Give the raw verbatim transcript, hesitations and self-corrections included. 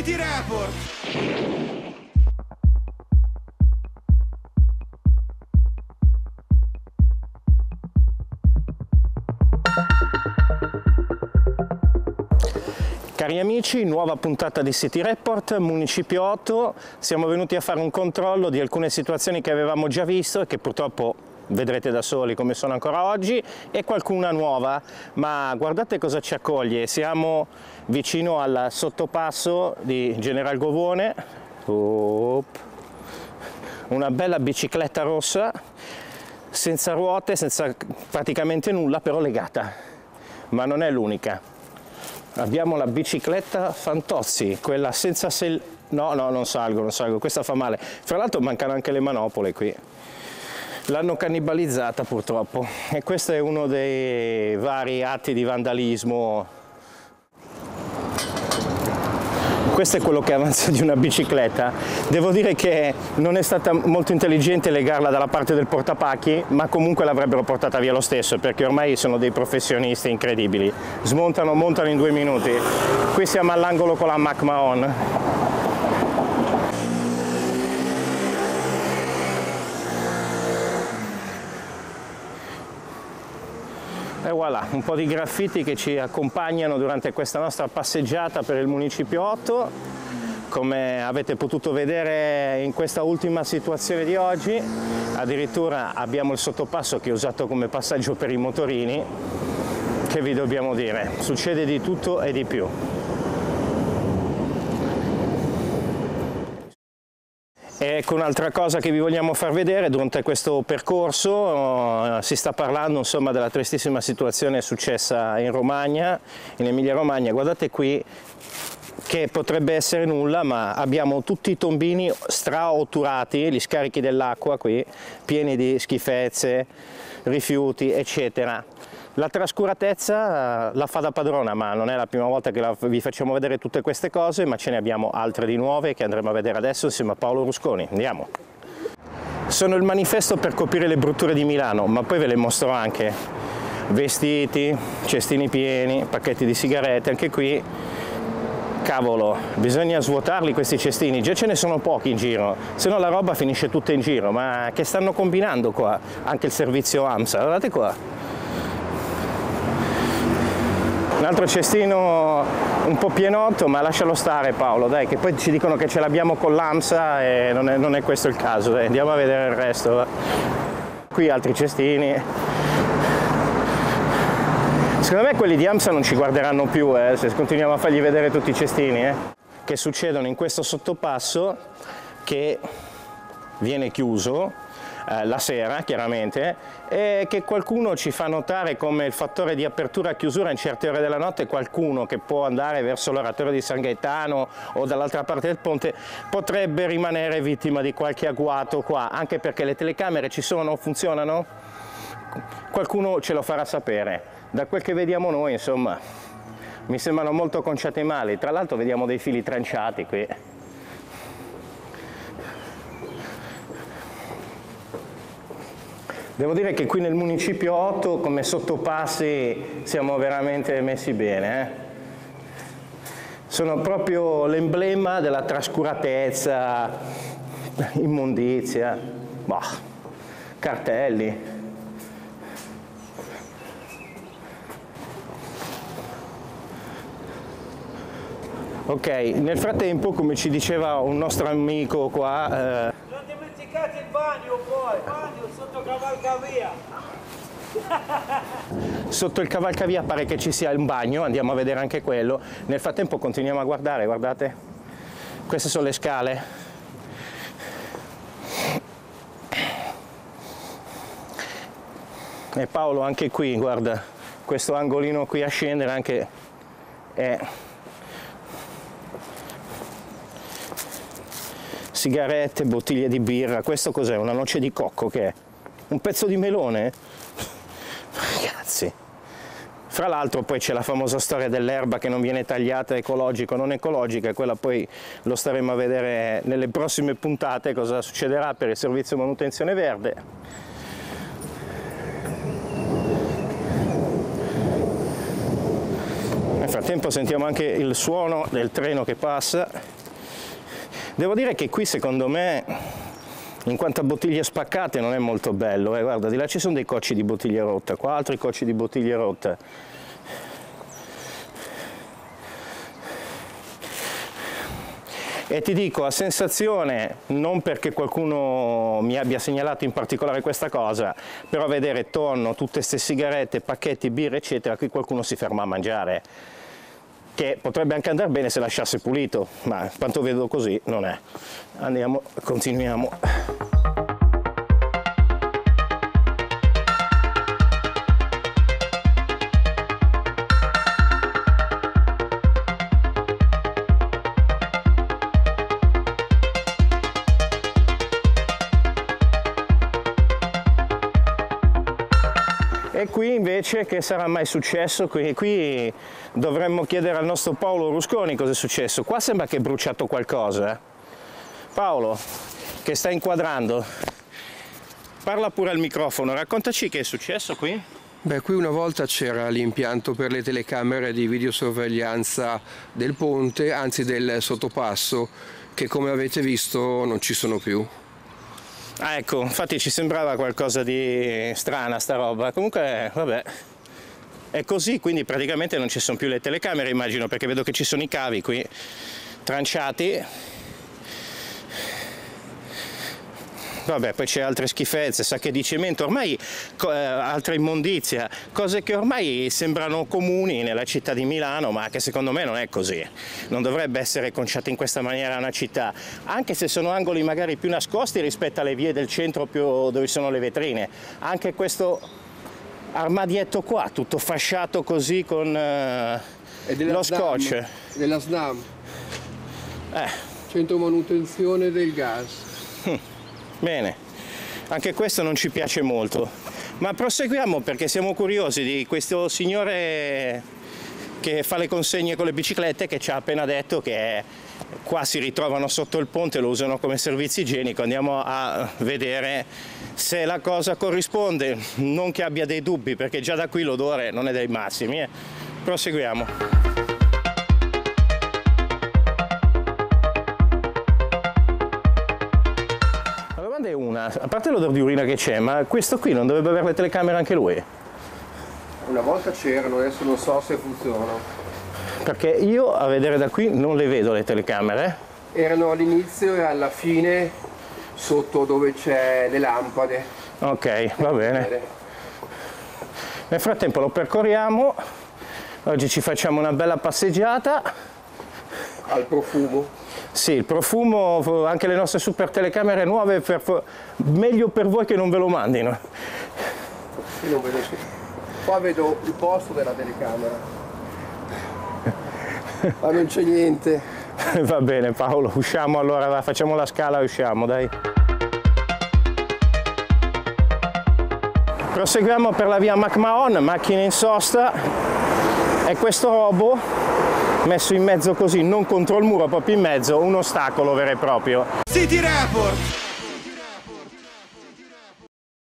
City Report. Cari amici, nuova puntata di City Report, Municipio otto. Siamo venuti a fare un controllo di alcune situazioni che avevamo già visto e che purtroppo vedrete da soli come sono ancora oggi, e qualcuna nuova, ma guardate cosa ci accoglie. Siamo vicino al sottopasso di General Govone. Oop. Una bella bicicletta rossa, senza ruote, senza praticamente nulla, però legata, ma non è l'unica. Abbiamo la bicicletta Fantozzi, quella senza sel... no, no, non salgo, non salgo, questa fa male. Fra l'altro mancano anche le manopole qui. L'hanno cannibalizzata purtroppo, e questo è uno dei vari atti di vandalismo. Questo è quello che avanza di una bicicletta. Devo dire che non è stata molto intelligente legarla dalla parte del portapacchi, ma comunque l'avrebbero portata via lo stesso, perché ormai sono dei professionisti incredibili. Smontano, montano in due minuti. Qui siamo all'angolo con la Mac Mahon. E voilà, un po' di graffiti che ci accompagnano durante questa nostra passeggiata per il Municipio otto. Come avete potuto vedere in questa ultima situazione di oggi, addirittura abbiamo il sottopasso che è usato come passaggio per i motorini. Che vi dobbiamo dire? Succede di tutto e di più. Ecco un'altra cosa che vi vogliamo far vedere durante questo percorso. Si sta parlando insomma della tristissima situazione successa in Romagna, in Emilia-Romagna. Guardate qui, che potrebbe essere nulla, ma abbiamo tutti i tombini straotturati, gli scarichi dell'acqua qui, pieni di schifezze, rifiuti, eccetera. La trascuratezza la fa da padrona, ma non è la prima volta che la, vi facciamo vedere tutte queste cose, ma ce ne abbiamo altre di nuove che andremo a vedere adesso insieme a Paolo Rusconi. Andiamo! Sono il manifesto per coprire le brutture di Milano, ma poi ve le mostro anche. Vestiti, cestini pieni, pacchetti di sigarette, anche qui. Cavolo, bisogna svuotarli questi cestini, già ce ne sono pochi in giro, se no la roba finisce tutta in giro. Ma che stanno combinando qua? Anche il servizio AMSA, guardate qua! Un altro cestino un po' pienotto, ma lascialo stare Paolo, dai, che poi ci dicono che ce l'abbiamo con l'AMSA e non è, non è questo il caso, dai, andiamo a vedere il resto. Va. Qui altri cestini. Secondo me quelli di AMSA non ci guarderanno più, eh, se continuiamo a fargli vedere tutti i cestini, eh, che succedono in questo sottopasso che viene chiuso la sera chiaramente, e che qualcuno ci fa notare come il fattore di apertura e chiusura in certe ore della notte. Qualcuno che può andare verso l'oratorio di San Gaetano o dall'altra parte del ponte potrebbe rimanere vittima di qualche agguato qua, anche perché le telecamere ci sono, funzionano, qualcuno ce lo farà sapere. Da quel che vediamo noi, insomma, mi sembrano molto conciate male. Tra l'altro vediamo dei fili tranciati qui. Devo dire che qui nel Municipio otto come sottopassi siamo veramente messi bene. Eh? Sono proprio l'emblema della trascuratezza, immondizia, boh, cartelli. Ok, nel frattempo, come ci diceva un nostro amico qua, eh, il bagno poi, bagno sotto cavalcavia. Sotto il cavalcavia pare che ci sia un bagno, andiamo a vedere anche quello. Nel frattempo continuiamo a guardare, guardate, queste sono le scale. E Paolo anche qui, guarda, questo angolino qui a scendere anche è... Sigarette, bottiglie di birra, questo cos'è? Una noce di cocco che è? Un pezzo di melone? Ragazzi! Fra l'altro poi c'è la famosa storia dell'erba che non viene tagliata, ecologica o non ecologica, e quella poi lo staremo a vedere nelle prossime puntate cosa succederà per il servizio manutenzione verde. Nel frattempo sentiamo anche il suono del treno che passa. Devo dire che qui secondo me, in quanto a bottiglie spaccate, non è molto bello. Eh, guarda, di là ci sono dei cocci di bottiglie rotte, qua altri cocci di bottiglie rotte. E ti dico, a sensazione, non perché qualcuno mi abbia segnalato in particolare questa cosa, però a vedere tonno, tutte queste sigarette, pacchetti, birre, eccetera, qui qualcuno si ferma a mangiare, che potrebbe anche andare bene se lasciasse pulito, ma quanto vedo così non è. Andiamo, continuiamo. Qui invece che sarà mai successo? Qui, qui dovremmo chiedere al nostro Paolo Rusconi cosa è successo. Qua sembra che è bruciato qualcosa. Eh? Paolo, che sta inquadrando, parla pure al microfono, raccontaci che è successo qui. Beh, qui una volta c'era l'impianto per le telecamere di videosorveglianza del ponte, anzi del sottopasso, che come avete visto non ci sono più. Ah, ecco, infatti ci sembrava qualcosa di strana sta roba, comunque vabbè, è così, quindi praticamente non ci sono più le telecamere, immagino, perché vedo che ci sono i cavi qui tranciati. Vabbè, poi c'è altre schifezze, sacche di cemento, ormai eh, altra immondizia, cose che ormai sembrano comuni nella città di Milano, ma che secondo me non è così. Non dovrebbe essere conciata in questa maniera una città, anche se sono angoli magari più nascosti rispetto alle vie del centro più dove sono le vetrine. Anche questo armadietto qua, tutto fasciato così con eh, lo scotch. Della Snam. Eh. Centro manutenzione del gas. Hm. Bene, anche questo non ci piace molto, ma proseguiamo perché siamo curiosi di questo signore che fa le consegne con le biciclette, che ci ha appena detto che qua si ritrovano sotto il ponte, lo usano come servizio igienico. Andiamo a vedere se la cosa corrisponde, non che abbia dei dubbi, perché già da qui l'odore non è dei massimi. Eh. Proseguiamo. Una, a parte l'odore di urina che c'è, ma questo qui non dovrebbe avere le telecamere anche lui? Una volta c'erano, adesso non so se funzionano. Perché io a vedere da qui non le vedo le telecamere. Erano all'inizio e alla fine sotto dove c'è le lampade. Ok, va bene. Nel frattempo lo percorriamo, oggi ci facciamo una bella passeggiata. Al profumo. Sì, il profumo, anche le nostre super telecamere nuove, per, meglio per voi che non ve lo mandino. Io non vedo, qua vedo il posto della telecamera, ma non c'è niente. Va bene Paolo, usciamo allora, va, facciamo la scala e usciamo, dai. Proseguiamo per la via Mac Mahon, macchine in sosta, e questo robo messo in mezzo così, non contro il muro, proprio in mezzo, un ostacolo vero e proprio. City Report!